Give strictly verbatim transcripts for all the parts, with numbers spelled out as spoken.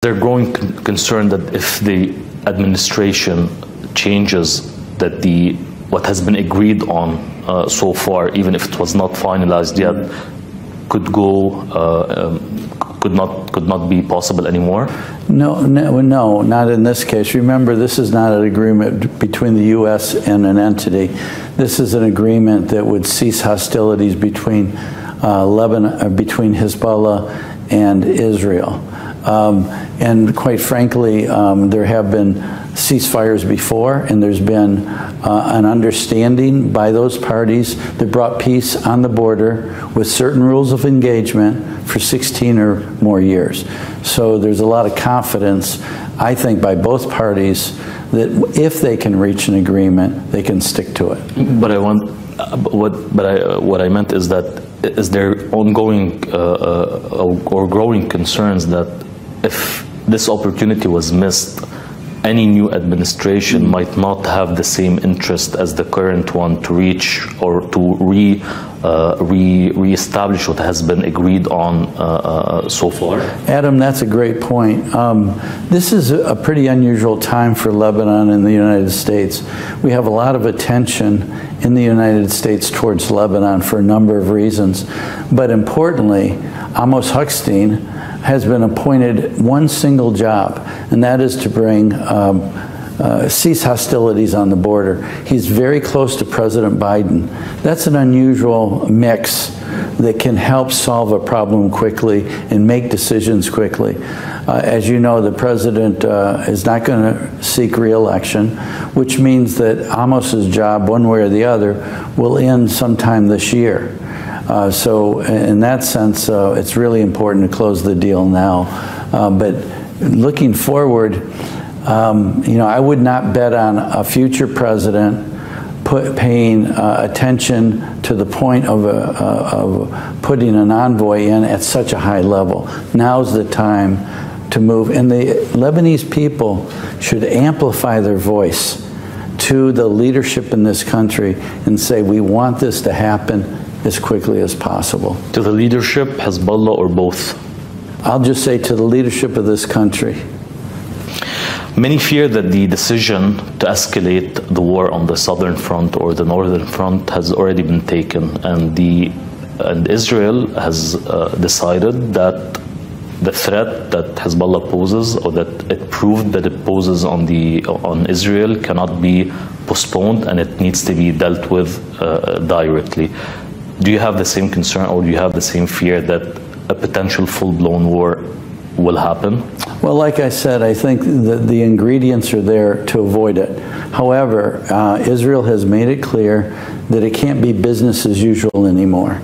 They're growing con concerned that if the administration changes that the what has been agreed on uh, so far, even if it was not finalized yet, could go uh, um, could not could not be possible anymore. No, no, no, not in this case. Remember, this is not an agreement between the U S and an entity. This is an agreement that would cease hostilities between uh, Lebanon, uh, between Hezbollah and Israel. Um, and quite frankly, um, there have been ceasefires before, and there's been uh, an understanding by those parties that brought peace on the border with certain rules of engagement for sixteen or more years. So there's a lot of confidence, I think, by both parties that if they can reach an agreement, they can stick to it. But I want, uh, what, but I, uh, what I meant is that is there ongoing uh, uh, or growing concerns that if this opportunity was missed, any new administration mm-hmm. might not have the same interest as the current one to reach or to re, uh, re, re-establish what has been agreed on uh, uh, so far? Adam, that's a great point. Um, this is a pretty unusual time for Lebanon and the United States. We have a lot of attention in the United States towards Lebanon for a number of reasons. But importantly, Amos Hochstein has been appointed one single job, and that is to bring um, uh, cease hostilities on the border. He's very close to President Biden. That's an unusual mix that can help solve a problem quickly and make decisions quickly. Uh, as you know, the president uh, is not going to seek re-election, which means that Amos's job, one way or the other, will end sometime this year. Uh, so in that sense, uh, it's really important to close the deal now. Uh, but looking forward, um, you know, I would not bet on a future president Put, paying uh, attention to the point of, a, uh, of putting an envoy in at such a high level. Now's the time to move. And the Lebanese people should amplify their voice to the leadership in this country and say, we want this to happen as quickly as possible. To the leadership, Hezbollah, or both? I'll just say to the leadership of this country. Many fear that the decision to escalate the war on the southern front or the northern front has already been taken, and the and Israel has uh, decided that the threat that Hezbollah poses, or that it proved that it poses on the on Israel, cannot be postponed, and it needs to be dealt with uh, directly. Do you have the same concern, or do you have the same fear that a potential full-blown war will happen? Well, like I said, I think the, the ingredients are there to avoid it. However, uh, Israel has made it clear that it can't be business as usual anymore.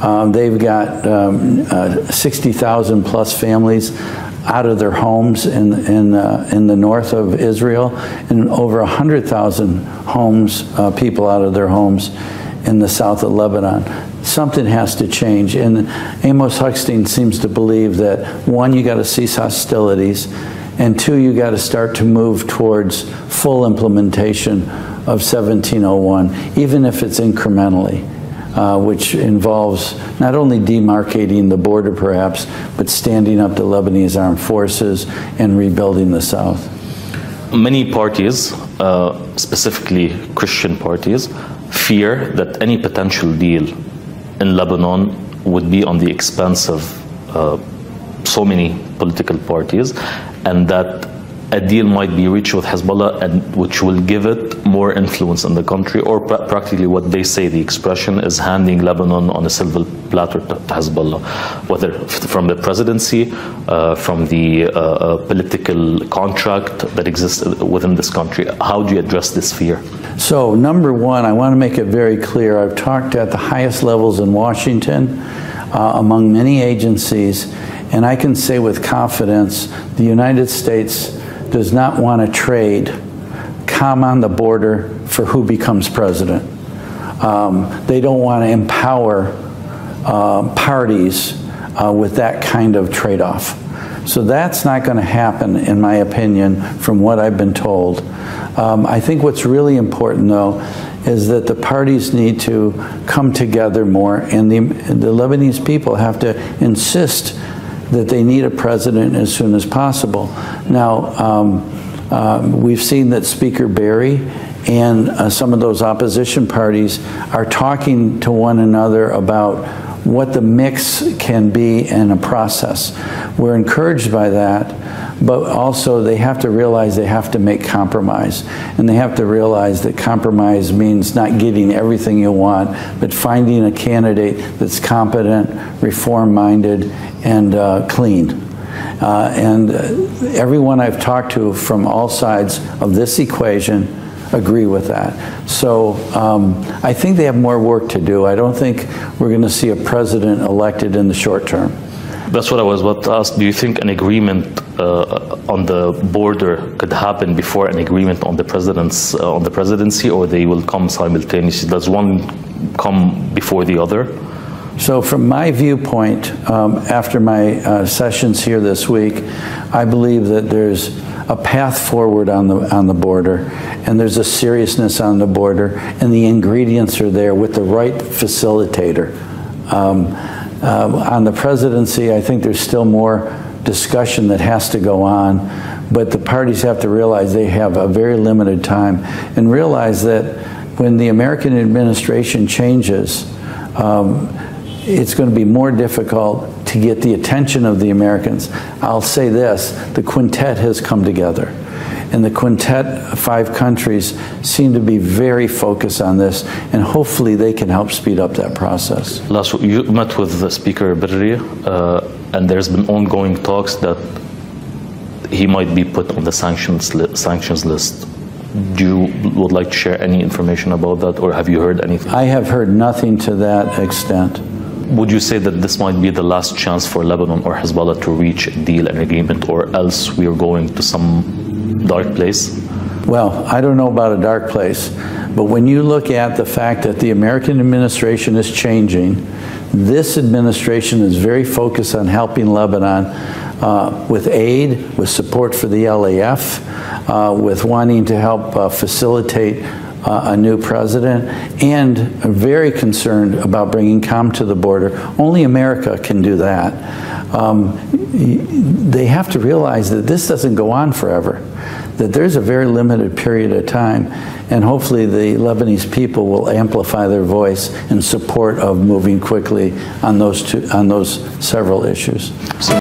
Um, they've got um, uh, sixty thousand plus families out of their homes in, in, uh, in the north of Israel, and over one hundred thousand homes, uh, people out of their homes in the south of Lebanon. Something has to change, and Amos Hochstein seems to believe that, one, you gotta cease hostilities, and two, you gotta start to move towards full implementation of seventeen oh one, even if it's incrementally, uh, which involves not only demarcating the border perhaps, but standing up the Lebanese armed forces and rebuilding the south. Many parties, uh, specifically Christian parties, fear that any potential deal in Lebanon would be on the expense of uh, so many political parties, and that a deal might be reached with Hezbollah, and which will give it more influence in the country, or pr practically what they say, the expression is handing Lebanon on a silver platter to Hezbollah, whether from the presidency, uh, from the uh, political contract that exists within this country. How do you address this fear? So, number one, I want to make it very clear. I've talked at the highest levels in Washington, uh, among many agencies, and I can say with confidence, the United States does not want to trade calm on the border for who becomes president. Um, they don't want to empower uh, parties uh, with that kind of trade-off. So that's not going to happen, in my opinion, from what I've been told. Um, I think what's really important, though, is that the parties need to come together more, and the, the Lebanese people have to insist that they need a president as soon as possible. Now, um, uh, we've seen that Speaker Berri and uh, some of those opposition parties are talking to one another about what the mix can be in a process. We're encouraged by that, but also they have to realize they have to make compromise. And they have to realize that compromise means not getting everything you want, but finding a candidate that's competent, reform-minded, and uh, clean. Uh, and everyone I've talked to from all sides of this equation agree with that. So um, I think they have more work to do. I don't think we're going to see a president elected in the short term. That's what I was about to ask. Do you think an agreement uh, on the border could happen before an agreement on the president's uh, on the presidency, or they will come simultaneously? Does one come before the other? So from my viewpoint, um, after my uh, sessions here this week, I believe that there's a path forward on the on the border, and there's a seriousness on the border, and the ingredients are there with the right facilitator. Um, uh, on the presidency, I think there's still more discussion that has to go on, but the parties have to realize they have a very limited time, and realize that when the American administration changes, um, it's going to be more difficult to get the attention of the Americans. I'll say this, the quintet has come together. And the quintet, five countries, seem to be very focused on this, and hopefully they can help speed up that process. Last week, you met with the Speaker Berri, uh, and there's been ongoing talks that he might be put on the sanctions, li sanctions list. Do you would like to share any information about that, or have you heard anything? I have heard nothing to that extent. Would you say that this might be the last chance for Lebanon or Hezbollah to reach a deal, an agreement, or else we are going to some dark place? Well, I don't know about a dark place, but when you look at the fact that the American administration is changing, this administration is very focused on helping Lebanon uh, with aid, with support for the L A F, uh, with wanting to help uh, facilitate Uh, a new president, and very concerned about bringing calm to the border. Only America can do that. Um, they have to realize that this doesn't go on forever, that there's a very limited period of time, and hopefully the Lebanese people will amplify their voice in support of moving quickly on those, two, on those several issues. So